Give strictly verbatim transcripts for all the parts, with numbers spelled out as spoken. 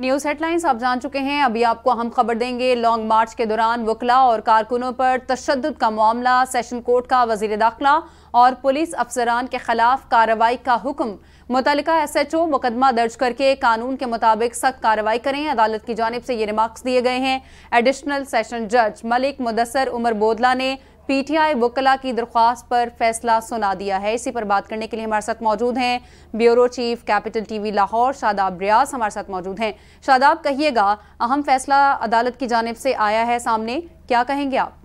News headlines आप जान चुके हैं, अभी आपको हम खबर देंगे। लॉन्ग मार्च के दौरान वकला और कारकुनों पर तशद्दुद का मामला, सेशन कोर्ट का वज़ीर दाखिला और पुलिस अफसरान के खिलाफ कार्रवाई का हुक्म। मुतल्लिका एस एच ओ मुकदमा दर्ज करके कानून के मुताबिक सख्त कार्रवाई करें, अदालत की जानिब से ये रिमार्क्स दिए गए हैं। एडिशनल सेशन जज मलिक मुदस्सर उमर बोदला ने पीटीआई वकला की दरख्वास्त पर फैसला सुना दिया है। इसी पर बात करने के लिए हमारे साथ मौजूद हैं bureau chief capital TV Lahore Shadab Riaz, हमारे साथ मौजूद हैं। शादाब, कहिएगा, अहम फैसला अदालत की जानिब से आया है सामने, क्या कहेंगे आप?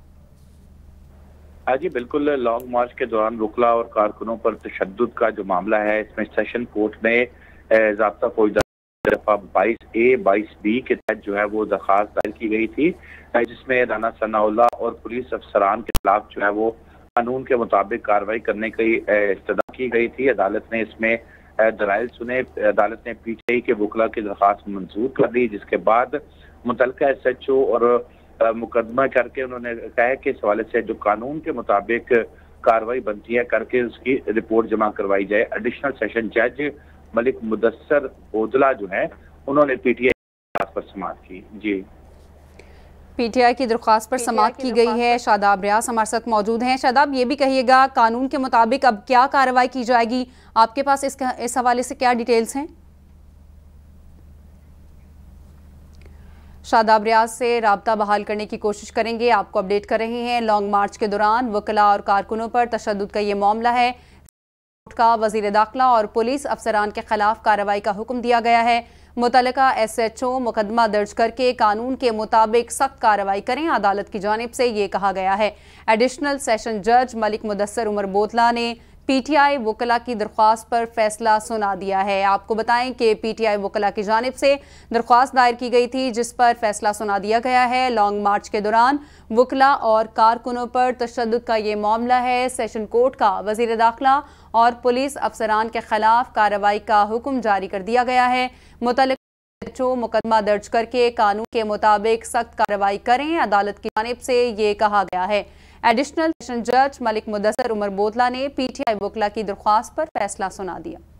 हाँ जी, बिल्कुल। लॉन्ग मार्च के दौरान वकला और कारकुनों पर तशद्दुद का जो मामला है, इसमें सेशन कोर्ट ने ज़ाब्ता फौजदार दफा बाईस ए बाईस बी के तहत जो है वो दरखास्त दायर की गई थी, जिसमें राना सनाउल्लाह और पुलिस अफसरान के खिलाफ जो है वो कानून के मुताबिक कार्रवाई करने की इस्तदा की गई थी। अदालत ने इसमें दलाइल सुने। अदालत ने पीटीआई के वकला की दरखास्त मंजूर कर दी, जिसके बाद मुतल्लिका एस एच ओ और मुकदमा करके उन्होंने कहा कि इस हवाले से जो कानून के मुताबिक कार्रवाई बनती है करके उसकी रिपोर्ट जमा करवाई जाए। एडिशनल सेशन जज मलिक मुदस्सर बोदला जो है उन्होंने पीटीआई पर समाप्त की। जी, पीटीआई की दरख्वास्त पर समाप्त की गई है। शादाब रियाज हमारे साथ मौजूद हैं। शादाब, ये भी कहिएगा, कानून के मुताबिक अब क्या कार्रवाई की जाएगी, आपके पास इसका इस हवाले से क्या डिटेल्स हैं? शादाब रियाज से राब्ता बहाल करने की कोशिश करेंगे। आपको अपडेट कर रहे हैं, लॉन्ग मार्च के दौरान वकला और कारकुनों पर तशद्दुद का ये मामला है, का वजीर दाखिला और पुलिस अफसरान के खिलाफ कार्रवाई का हुक्म दिया गया है। मुतल्लिका एस एच ओ मुकदमा दर्ज करके कानून के मुताबिक सख्त कार्रवाई करें, अदालत की जानिब से ये कहा गया है। एडिशनल सेशन जज मलिक मुदस्सर उमर बोदला ने पीटीआई वकला की दरख्वास्त पर फैसला सुना दिया है। आपको बताएं कि पीटीआई वकला की जानिब से दरख्वास्त दायर की गई थी, जिस पर फैसला सुना दिया गया है। लॉन्ग मार्च के दौरान वकला और कारकुनों पर तशद्दुद का ये मामला है, सेशन कोर्ट का वज़ीर दाखिला और पुलिस अफसरान के खिलाफ कार्रवाई का हुक्म जारी कर दिया गया है। मुतल्लिका एसएचओ मुकदमा दर्ज करके कानून के मुताबिक सख्त कार्रवाई करें, अदालत की जानिब से ये कहा गया है। एडिशनल सेशन जज मलिक मुदस्सर उमर बोदला ने पीटीआई वकला की दरख्वास्त पर फैसला सुना दिया।